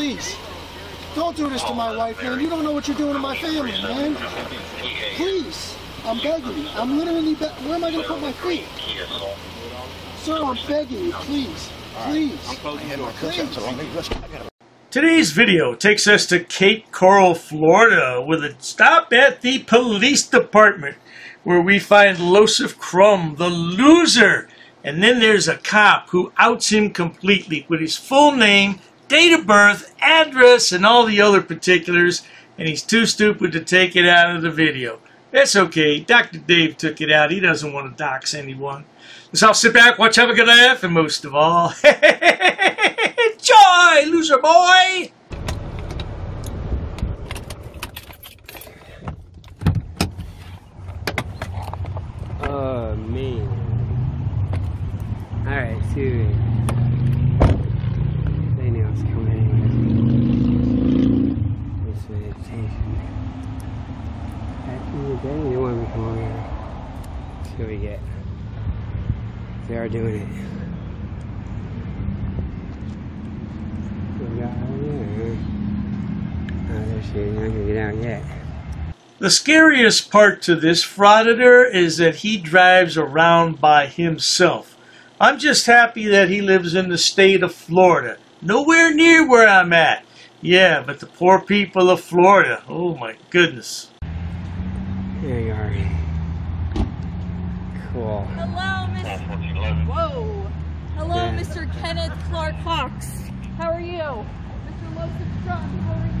Please. Don't do this to my wife, man. You don't know what you're doing to my family, man. Please. I'm begging you. I'm literally begging. Where am I going to put my feet? Sir, I'm begging you. Please. Please. Please. Today's video takes us to Cape Coral, Florida, with a stop at the police department, where we find Iosif Crum, the loser. And then there's a cop who outs him completely with his full name, date of birth, address, and all the other particulars, and he's too stupid to take it out of the video. That's okay. Dr. Dave took it out. He doesn't want to dox anyone. So I'll sit back, watch, have a good laugh, and most of all, enjoy, loser boy! Oh, man. Alright, serious. They knew I was coming anyways. This vegetation. Back in the day, they wanted me to come over here. That's what we get. They are doing it. What we got out there? Oh, there she is. Not gonna get out yet. The scariest part to this Frauditor is that he drives around by himself. I'm just happy that he lives in the state of Florida. Nowhere near where I'm at. Yeah, but the poor people of Florida. Oh my goodness. There you are. Cool. Hello, Mr. Whoa. Hello, yeah. Mr. Kenneth Clark Hawks. How are you? Mr. Iosif Crum, how are you?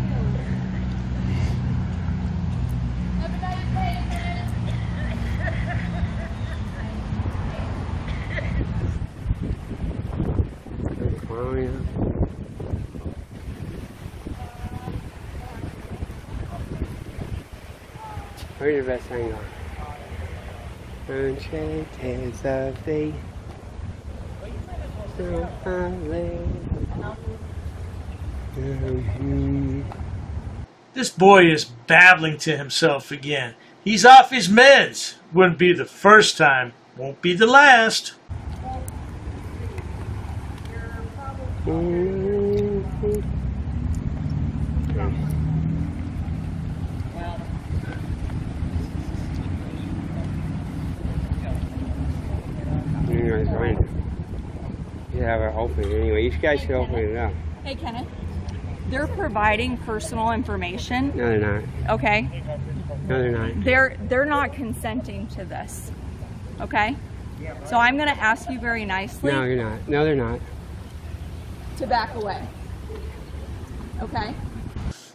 Where's your best angle? Unshakes of thee. So finally. This boy is babbling to himself again. He's off his meds. Wouldn't be the first time, won't be the last. You have it open anyway. You guys should open it up. Hey, Kenneth. They're providing personal information. No, they're not. Okay. No, they're not. They're not consenting to this. Okay. So I'm going to ask you very nicely. No, you're not. No, they're not. To back away. Okay.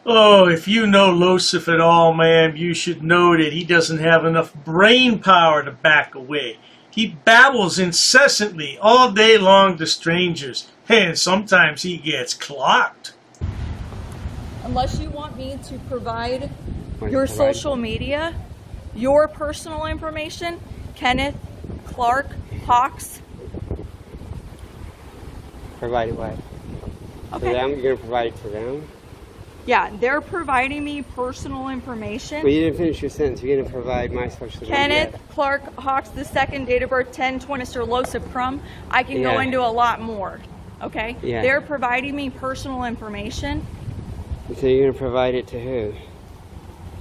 Oh, if you know Iosif at all, ma'am, you should know that he doesn't have enough brain power to back away. He babbles incessantly all day long to strangers, and sometimes he gets clocked. Unless you want me to provide your social media, your personal information, Kenneth Clark Hawks. Provide it what? Okay. To them? You're going to provide it to them? Yeah, they're providing me personal information. Well, you didn't finish your sentence. You're going to provide my social media. Kenneth Clark Hawks II, date of birth 10/20, Mr. Iosif Crum. I can go into a lot more, okay? Yeah. They're providing me personal information. So you're going to provide it to who?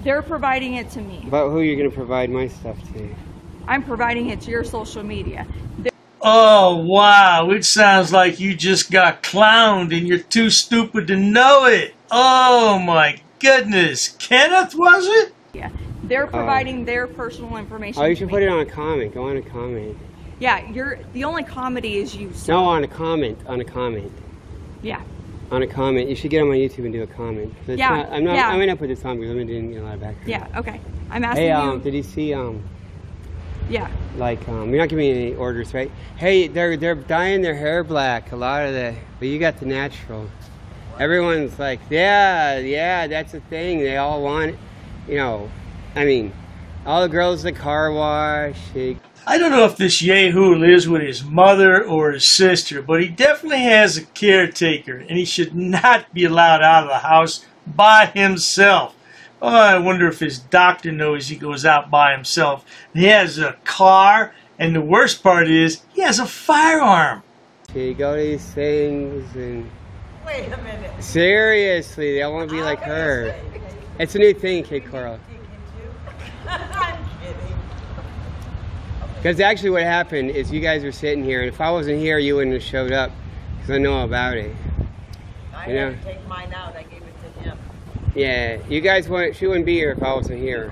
They're providing it to me. About who you're going to provide my stuff to? I'm providing it to your social media. Oh, wow. It sounds like you just got clowned and you're too stupid to know it. Oh, my goodness. Kenneth, was it? Yeah. They're providing their personal information. Oh, you should put it on a comment. Go on a comment. Yeah, you're the only comedy is you. Sir. No, on a comment. On a comment. Yeah. On a comment. You should get on my YouTube and do a comment. That's I may not put this on because I've been doing a lot of background. Yeah, okay. I'm asking you. Did you see, yeah. Like, you're not giving me any orders, right? Hey, they're dyeing their hair black, a lot of the, but you got the natural. Everyone's like, yeah, that's a thing. They all want it. You know, I mean, all the girls at the car wash. I don't know if this yahoo lives with his mother or his sister, but he definitely has a caretaker, and he should not be allowed out of the house by himself. Oh, I wonder if his doctor knows he goes out by himself. He has a car, and the worst part is, he has a firearm. You go to these things and... Wait a minute. Seriously, they want to be like her. It's a new thing, Cape Coral. I'm kidding. Because actually what happened is you guys were sitting here, and if I wasn't here, you wouldn't have showed up, because I know about it. I had to take mine out. I gave it to him. Yeah, you guys wouldn't, she wouldn't be here if I wasn't here.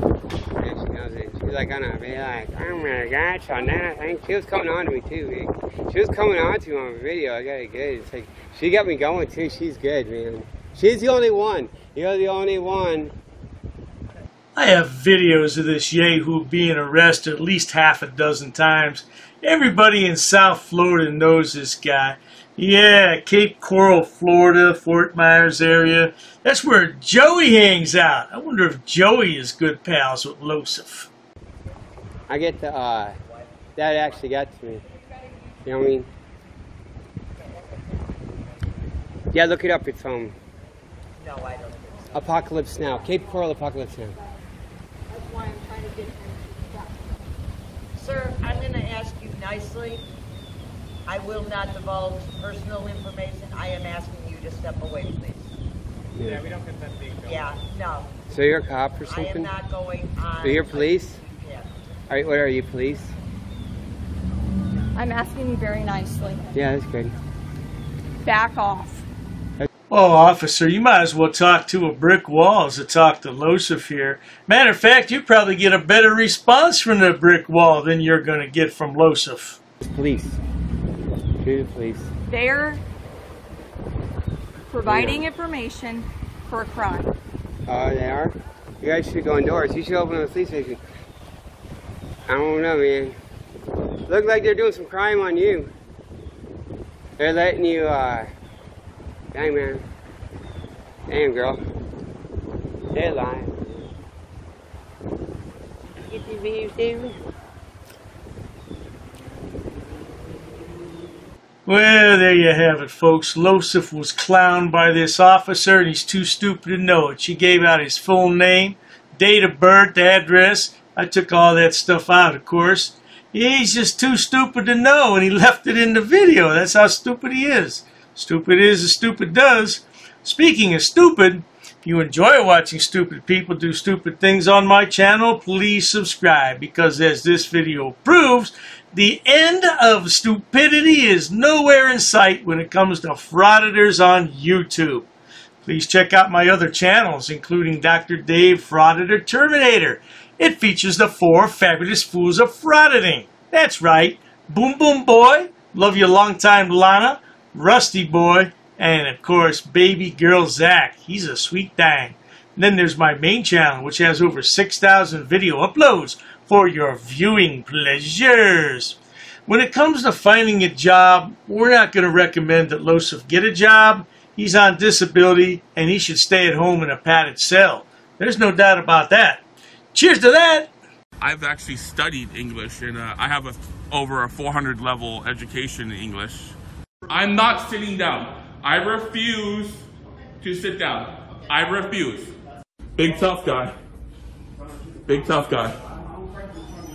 Yeah, she knows it. She's like, gonna be like, oh my gosh, on that thing. She was coming on to me too, man. She was coming on to me on video. I got it good. It's like, she got me going too. She's good, man. She's the only one. You're the only one. I have videos of this yahoo being arrested at least half a dozen times. Everybody in South Florida knows this guy. Yeah, Cape Coral, Florida, Fort Myers area. That's where Joey hangs out. I wonder if Joey is good pals with Iosif. I get the, that actually got to me. You know what I mean? Yeah, look it up. It's, No, I don't. Apocalypse Now. Cape Coral Apocalypse Now. That's why I'm trying to get him to stop. Sir, I'm going to ask you nicely. I will not divulge personal information. I am asking you to step away, please. Yeah, we don't consent to being filmed. Yeah, no. So you're a cop or something? I am not going on. So you're police? Yeah. All right, what are you, police? I'm asking you very nicely. Yeah, that's good. Back off. Oh, officer, you might as well talk to a brick wall as to talk to Iosif here. Matter of fact, you probably get a better response from the brick wall than you're going to get from Iosif. Police. To the police. They're providing information for a crime. They are? You guys should go indoors. You should open up the police station. I don't know, man. Look like they're doing some crime on you. They're letting you, dang, man. Damn, girl. They're lying. Get the video, David. Well, there you have it, folks. Iosif was clowned by this officer, and he's too stupid to know it. She gave out his full name, date of birth, address. I took all that stuff out, of course. He's just too stupid to know, and he left it in the video. That's how stupid he is. Stupid is as stupid does. Speaking of stupid, if you enjoy watching stupid people do stupid things on my channel, please subscribe, because as this video proves, the end of stupidity is nowhere in sight when it comes to frauditors on YouTube. Please check out my other channels, including Dr. Dave Frauditor Terminator. It features the 4 fabulous fools of frauditing. That's right, Boom Boom Boy, Love You Long Time Lana, Rusty Boy, and of course Baby Girl Zach. He's a sweet thing. And then there's my main channel, which has over 6,000 video uploads for your viewing pleasures. When it comes to finding a job, we're not going to recommend that Iosif get a job. He's on disability and he should stay at home in a padded cell. There's no doubt about that. Cheers to that. I've actually studied English, and I have over a 400 level education in English. I'm not sitting down. I refuse to sit down. I refuse. Big tough guy. Big tough guy.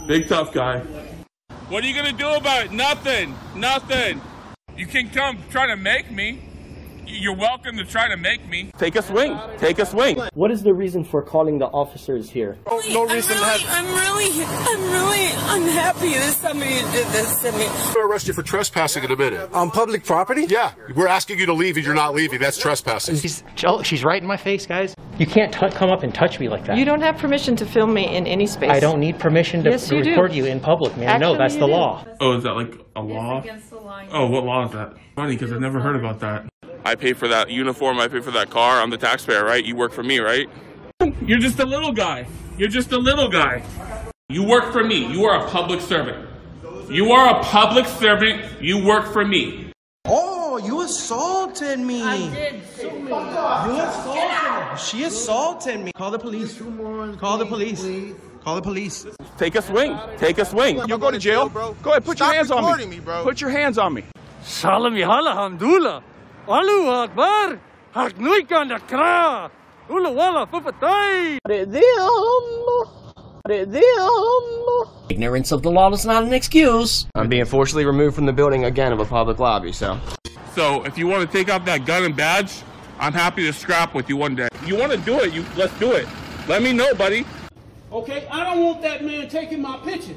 Big tough guy. What are you gonna do about it? Nothing. Nothing. You can come try to make me. You're welcome to try to make me. Take a swing. Take a swing. What is the reason for calling the officers here? No reason. I'm really unhappy that somebody did this to me. I'm gonna arrest you for trespassing in a minute. On public property? Yeah. We're asking you to leave and you're not leaving. That's trespassing. She's right in my face, guys. You can't come up and touch me like that. You don't have permission to film me in any space. I don't need permission to, yes, you to record you in public, man. Actually, no, that's the law. Oh, is that like a law? It's against the law. Oh, what law is that? Funny, because I've never heard about that. I pay for that uniform, I pay for that car, I'm the taxpayer, right? You work for me, right? You're just a little guy. You're just a little guy. You work for me. You are a public servant. You are a public servant. You work for me. Oh, you assaulted me. I did. So you assaulted me. She assaulted me. Call the police. Call the police. Call the police. Take a swing. Take a swing. You'll go to jail. Go ahead, put your hands on me. Put your hands on me. Salam alhamdulillah. Allahu Akbar, Haknui Kandakra, Ulawala Fufatai. at them. Ignorance of the law is not an excuse. I'm being forcibly removed from the building again of a public lobby, so. So if you want to take off that gun and badge, I'm happy to scrap with you one day. If you want to do it, let's do it. Let me know, buddy. Okay, I don't want that man taking my picture.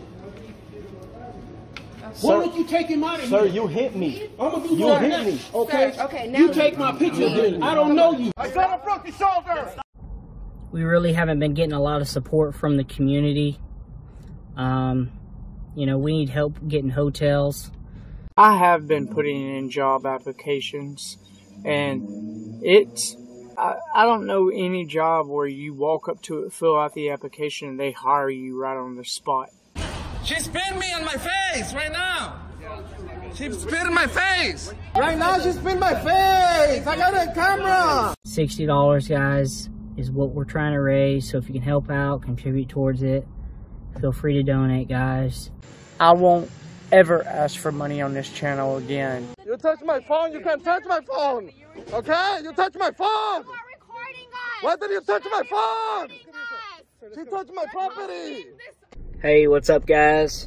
Why don't you take him out of here? Sir, you hit me. I'm gonna do you hit next. Me. Okay. Sir, okay. Now you take my picture. Then. I don't know you. I saw a broken shoulder. We really haven't been getting a lot of support from the community. You know, we need help getting hotels. I have been putting in job applications, and I don't know any job where you walk up to it, fill out the application, and they hire you right on the spot. She spit me on my face right now. She spit in my face. Right now she spit in my face. I got a camera. $60, guys, is what we're trying to raise. So if you can help out, contribute towards it. Feel free to donate, guys. I won't ever ask for money on this channel again. You touch my phone, you can't touch my phone. Okay? You touch my phone. You are recording us. Why did you touch my phone? She touched my property. Hey, what's up, guys?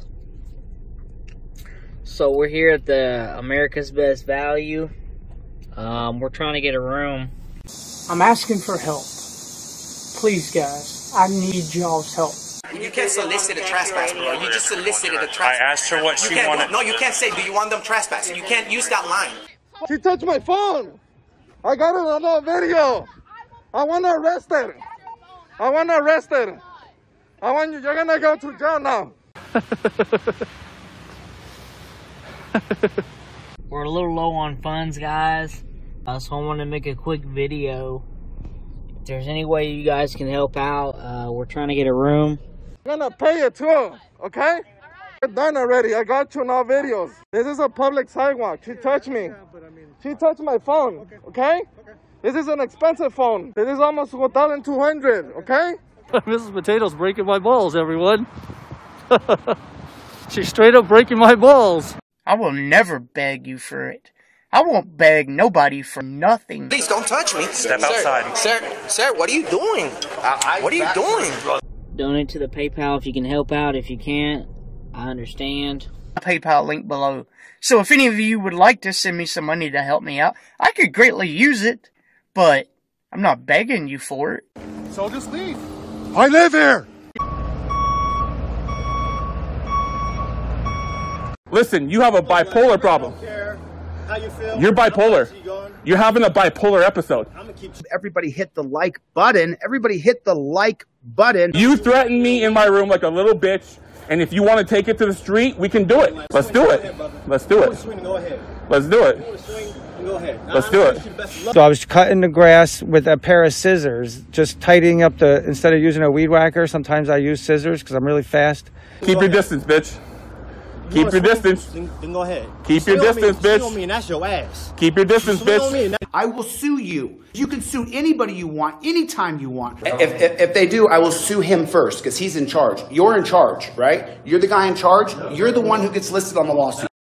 So we're here at the America's Best Value. We're trying to get a room. I'm asking for help. Please, guys, I need y'all's help. You can't solicit a trespass, bro. You just solicited a trespass. I asked her what she wanted. No, you can't say, do you want them trespassing? You can't use that line. She touched my phone. I got it on a video. I want to arrest her. I want to arrest her. I want you, you're gonna go to jail now. We're a little low on funds, guys. So I want to make a quick video. If there's any way you guys can help out, we're trying to get a room. I'm gonna pay you too, okay? You're done already, I got you now videos. This is a public sidewalk, she touched me. She touched my phone, okay? This is an expensive phone. This is almost $1,200, okay? Mrs. Potato's breaking my balls, everyone. She's straight up breaking my balls. I will never beg you for it. I won't beg nobody for nothing. Please don't touch me. Step outside. Sir, what are you doing? What are you doing? Donate to the PayPal if you can help out. If you can't, I understand. PayPal link below. So if any of you would like to send me some money to help me out, I could greatly use it, but I'm not begging you for it. So just leave. I live here! Listen, you have a bipolar problem. How you feel? You're bipolar. You're having a bipolar episode. I'm gonna keep everybody hit the like button. Everybody hit the like button. You threatened me in my room like a little bitch, and if you want to take it to the street, we can do it. Let's do it. Let's do it. Let's do it. Go ahead. Let's do it. So I was cutting the grass with a pair of scissors, just tidying up the, instead of using a weed whacker, sometimes I use scissors because I'm really fast. Keep your distance, bitch. Keep your distance. Then go ahead. Keep your distance, bitch. That's your ass. Keep your distance, bitch. I will sue you. You can sue anybody you want, anytime you want. If they do, I will sue him first because he's in charge. You're in charge, right? You're the guy in charge. You're the one who gets listed on the lawsuit.